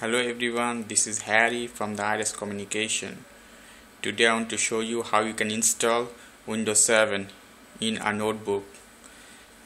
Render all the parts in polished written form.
Hello everyone, this is Harry from the Iris Communication. Today I want to show you how you can install Windows 7 in a notebook.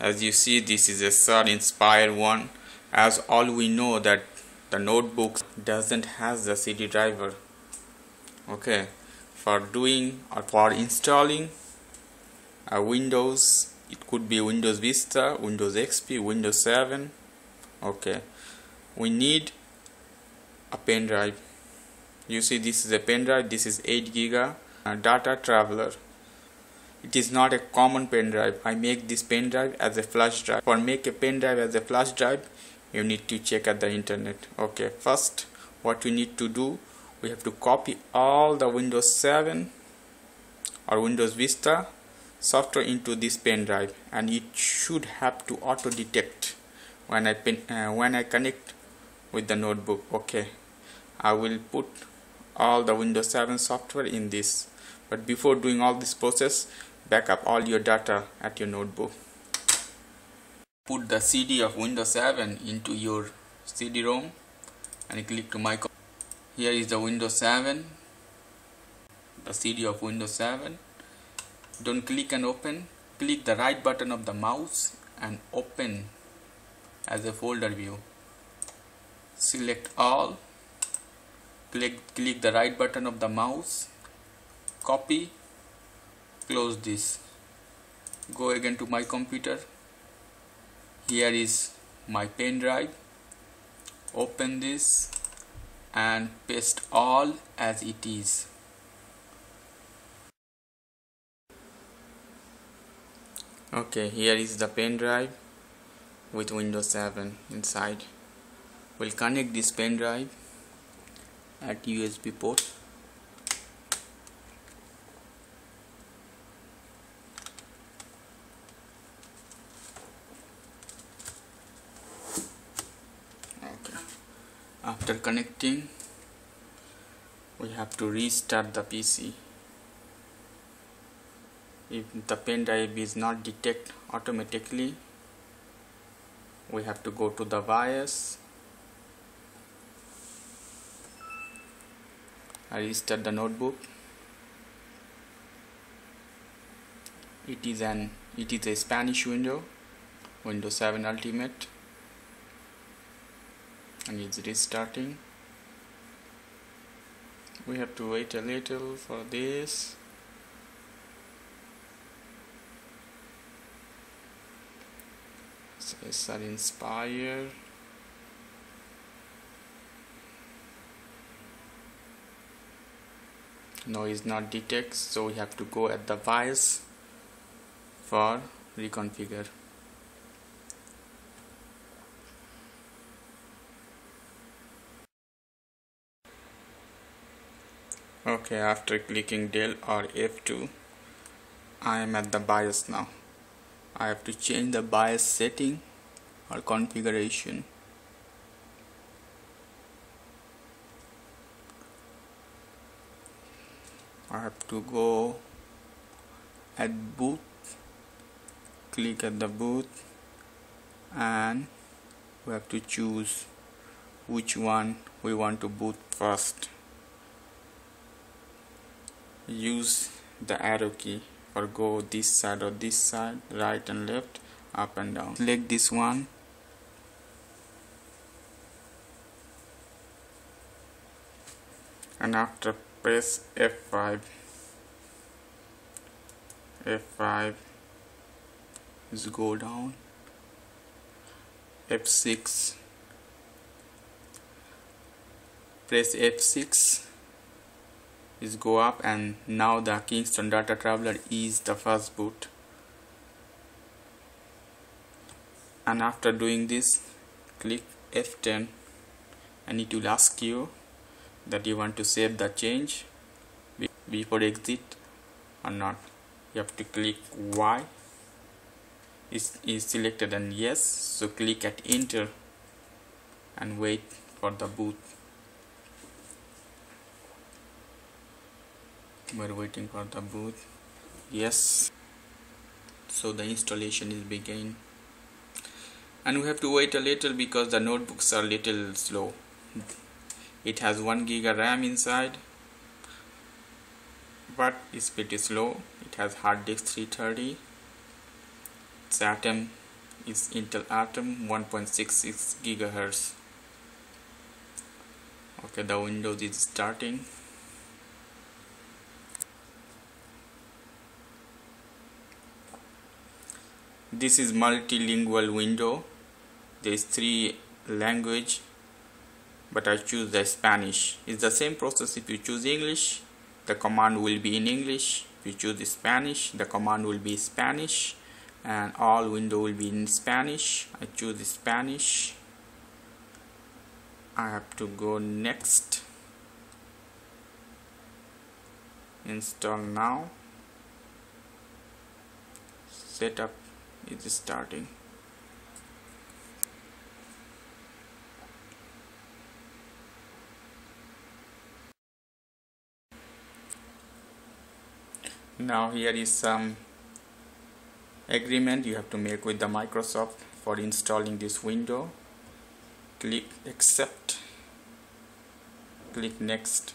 As you see, this is a Sun Inspire one, as all we know that the notebook doesn't have the CD driver. Okay, for doing or for installing a Windows, it could be Windows Vista, Windows XP, Windows 7. Okay, we need a pen drive. You see, this is a pen drive. This is 8 giga data traveler. It is not a common pen drive. I make this pen drive as a flash drive. For make a pen drive as a flash drive, you need to check at the internet. Okay, first what we need to do, we have to copy all the Windows 7 or Windows Vista software into this pen drive, and it should have to auto detect when I connect with the notebook. Okay, I will put all the Windows 7 software in this, but before doing all this process, back up all your data at your notebook. Put the CD of Windows 7 into your CD-ROM and click to Microsoft. Here is the Windows 7, the CD of Windows 7. Don't click and open. Click the right button of the mouse and open as a folder view. Select all, click the right button of the mouse, copy, close this. Go again to my computer. Here is my pen drive. Open this and paste all as it is. Okay, here is the pen drive with Windows 7 inside. We'll connect this pen drive at USB port. Okay. After connecting, we have to restart the PC. If the pen drive is not detected automatically, we have to go to the BIOS. I restart the notebook. It is a Spanish window, Windows 7 Ultimate, and it's restarting. We have to wait a little for this. So Sun Inspire. No, is not detects, so we have to go at the BIOS for reconfigure. Okay, after clicking Del or F2, I am at the BIOS now. I have to change the BIOS setting or configuration. I have to go at boot, click at the boot, and we have to choose which one we want to boot first. Use the arrow key or go this side or this side, right and left, up and down. Select this one. And after press F5 is go down, F6, press F6 is go up, and now the Kingston Data Traveler is the first boot. And after doing this, click F10 and it will ask you that you want to save the change before exit or not. You have to click Y is selected and yes, so click at enter and wait for the boot. We're waiting for the boot. Yes, so the installation is begin, and we have to wait a little because the notebooks are little slow. It has 1 GB RAM inside, but its speed is low. It has hard disk 330. Its Atom is Intel Atom 1.66 GHz. Okay, the Windows is starting. This is multilingual window. There is 3 language, but I choose the Spanish. It's the same process. If you choose English, the command will be in English. If you choose Spanish, the command will be Spanish, and all window will be in Spanish. I choose Spanish. I have to go next. Install now. Setup is starting. Now here is some agreement you have to make with the Microsoft for installing this window. Click accept, click next.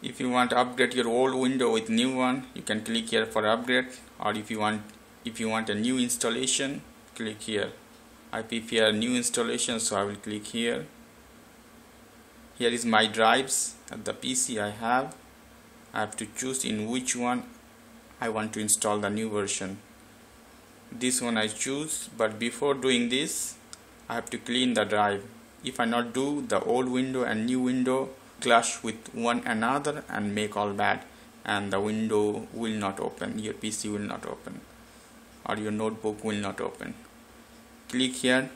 If you want to upgrade your old window with new one, you can click here for upgrade, or if you want a new installation, click here. I prefer new installation, so I will click here. Here is my drives at the PC I have. I have to choose in which one I want to install the new version. This one I choose, but before doing this, I have to clean the drive. If I not do, the old window and new window clash with one another and make all bad, and the window will not open, your PC will not open, or your notebook will not open. Click here,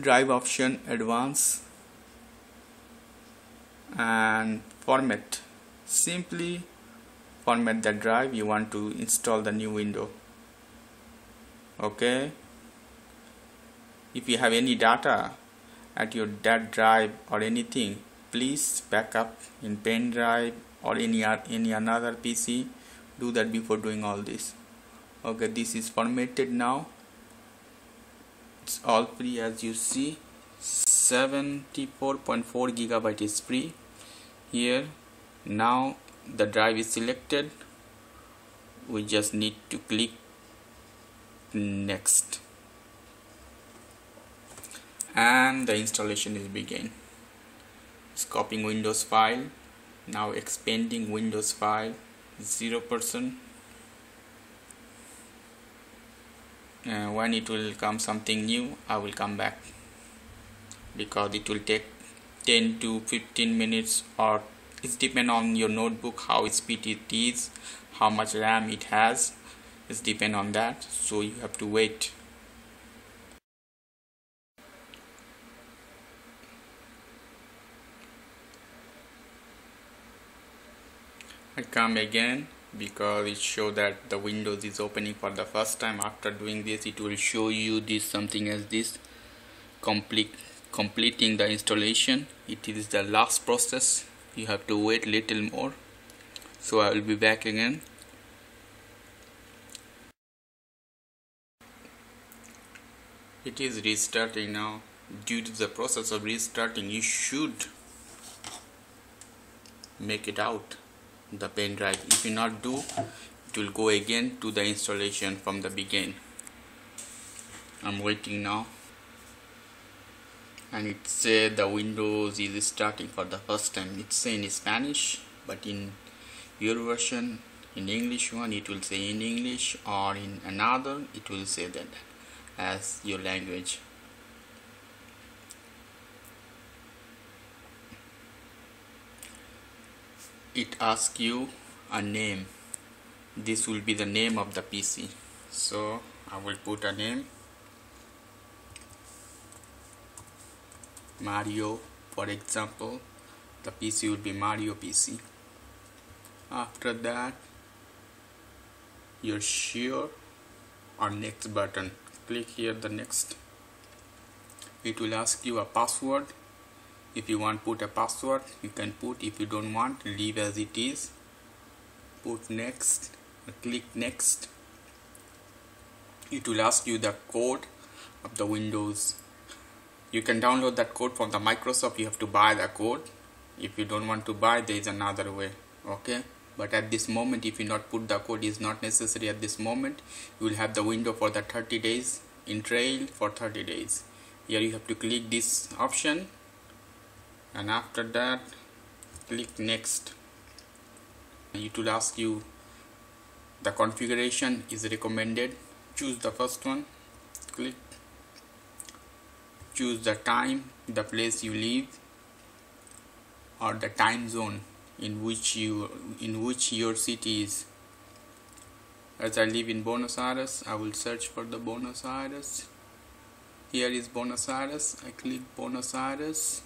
drive option, advanced, and format. Simply format the drive you want to install the new window. Okay, if you have any data at your that drive or anything, please back up in pen drive or any another PC. Do that before doing all this. Okay, this is formatted now. It's all free, as you see. 74.4 GB is free here. Now the drive is selected, we just need to click next, and the installation is begin. It's copying Windows file, now expanding Windows file 0%, and when it will come something new, I will come back, because it will take 10 to 15 minutes, or it depends on your notebook, how speed it is, how much RAM it has. It's depend on that, so you have to wait. I come again because it shows that the Windows is opening for the first time. After doing this, it will show you this something as this completing the installation. It is the last process. You have to wait little more, so I will be back again. It is restarting now. Due to the process of restarting, you should make it out the pen drive. If you not do, it will go again to the installation from the beginning. I'm waiting now. And it said the Windows is starting for the first time. It's saying in Spanish, but in your version, in English one, it will say in English, or in another, it will say that as your language. It asks you a name. This will be the name of the PC. So I will put a name. Mario, for example. The PC would be Mario PC. After that, you're sure or next button. Click here the next. It will ask you a password. If you want put a password, you can put. If you don't want, leave as it is. Put next. Click next. It will ask you the code of the Windows You can download that code from the Microsoft. You have to buy the code. If you don't want to buy, there is another way, okay? But at this moment, if you not put the code, is not necessary at this moment. You will have the window for the 30 days in trail for 30 days. Here you have to click this option, and after that click next. It will ask you the configuration is recommended. Choose the first one, click, choose the time, the place you live, or the time zone in which your city is. As I live in Buenos Aires, I will search for the Buenos Aires. Here is Buenos Aires. I click Buenos Aires.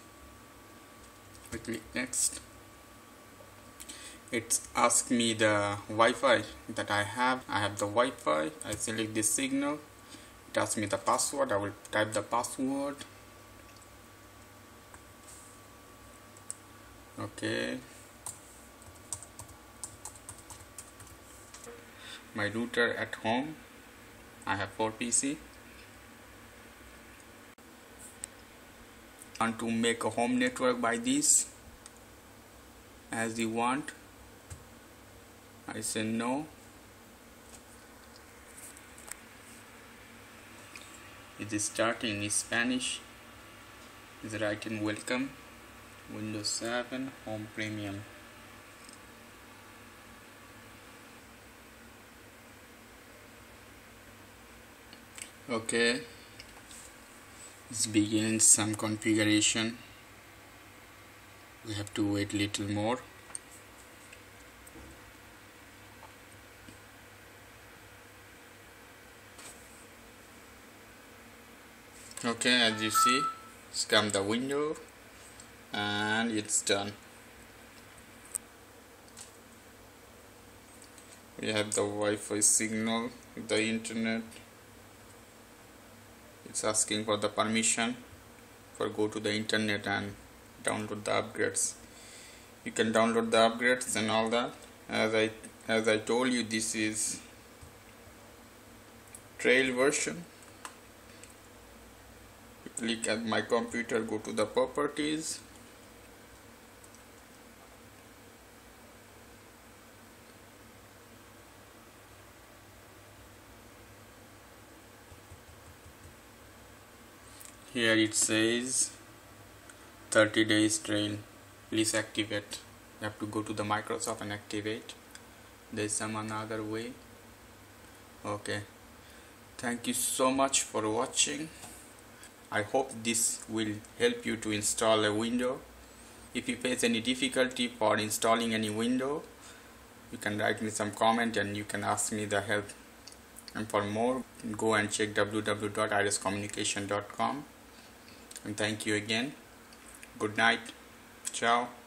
I click next. It asks me the Wi-Fi that I have. I have the Wi-Fi. I select this signal. It asks me the password. I will type the password. Okay. My router at home. I have 4 PCs. Want to make a home network by this as you want. I say no. It is starting in Spanish. It is writing welcome Windows 7 Home Premium. Okay, let's begin some configuration. We have to wait little more. Okay, as you see, it's come the window and it's done. We have the Wi-Fi signal, the internet. It's asking for the permission for go to the internet and download the upgrades. You can download the upgrades and all that. As I told you, this is trial version. You click at my computer, go to the properties. Here it says 30 days trial, please activate. You have to go to the Microsoft and activate. There is some another way. Okay, thank you so much for watching. I hope this will help you to install a window. If you face any difficulty for installing any window, you can write me some comment and you can ask me the help. And for more, go and check www.airescomunication.com. And thank you again. Good night. Ciao.